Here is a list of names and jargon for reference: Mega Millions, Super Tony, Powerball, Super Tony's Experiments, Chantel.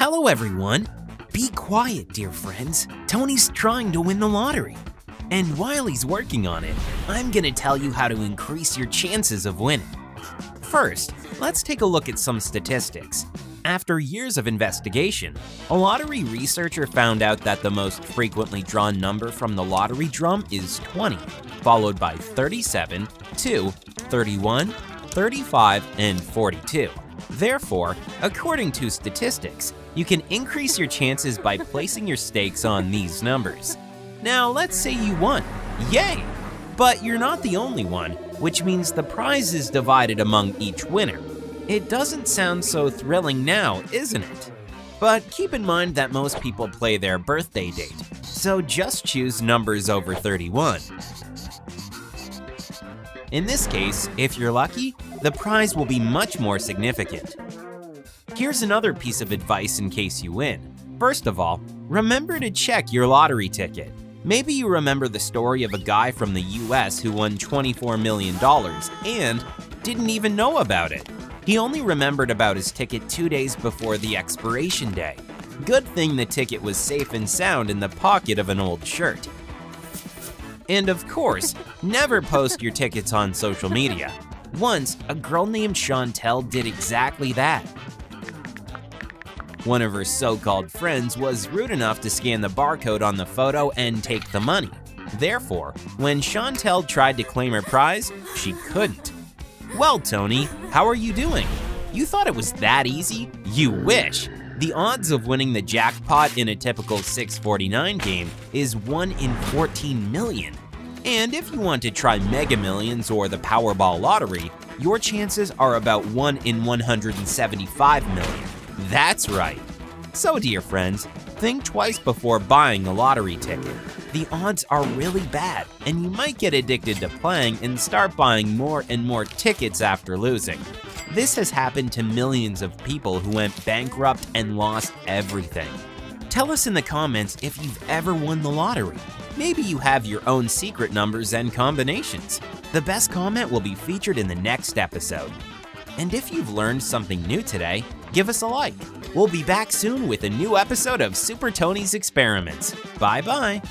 Hello everyone! Be quiet, dear friends. Tony's trying to win the lottery. And while he's working on it, I'm gonna tell you how to increase your chances of winning. First, let's take a look at some statistics. After years of investigation, a lottery researcher found out that the most frequently drawn number from the lottery drum is 20, followed by 37, 2, 31, 35, and 42. Therefore, according to statistics, you can increase your chances by placing your stakes on these numbers. Now, let's say you won. Yay! But you're not the only one, which means the prize is divided among each winner. It doesn't sound so thrilling now, isn't it? But keep in mind that most people play their birthday date, so just choose numbers over 31. In this case, if you're lucky, the prize will be much more significant. Here's another piece of advice in case you win. First of all, remember to check your lottery ticket. Maybe you remember the story of a guy from the US who won $24 million and didn't even know about it. He only remembered about his ticket 2 days before the expiration day. Good thing the ticket was safe and sound in the pocket of an old shirt. And of course, never post your tickets on social media. Once, a girl named Chantel did exactly that. One of her so-called friends was rude enough to scan the barcode on the photo and take the money. Therefore, when Chantel tried to claim her prize, she couldn't. Well, Tony, how are you doing? You thought it was that easy? You wish! The odds of winning the jackpot in a typical 649 game is 1 in 14 million. And if you want to try Mega Millions or the Powerball lottery, your chances are about 1 in 175 million. That's right! So dear friends, think twice before buying a lottery ticket. The odds are really bad, and you might get addicted to playing and start buying more and more tickets after losing. This has happened to millions of people who went bankrupt and lost everything. Tell us in the comments if you've ever won the lottery. Maybe you have your own secret numbers and combinations. The best comment will be featured in the next episode. And if you've learned something new today, give us a like. We'll be back soon with a new episode of Super Tony's Experiments. Bye-bye!